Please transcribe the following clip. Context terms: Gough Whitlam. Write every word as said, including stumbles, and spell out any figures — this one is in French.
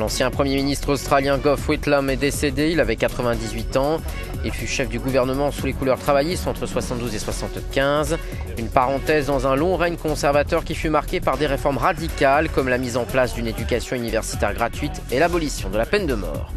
L'ancien Premier ministre australien Gough Whitlam est décédé, il avait quatre-vingt-dix-huit ans. Il fut chef du gouvernement sous les couleurs travaillistes entre soixante-douze et soixante-quinze. Une parenthèse dans un long règne conservateur qui fut marqué par des réformes radicales comme la mise en place d'une éducation universitaire gratuite et l'abolition de la peine de mort.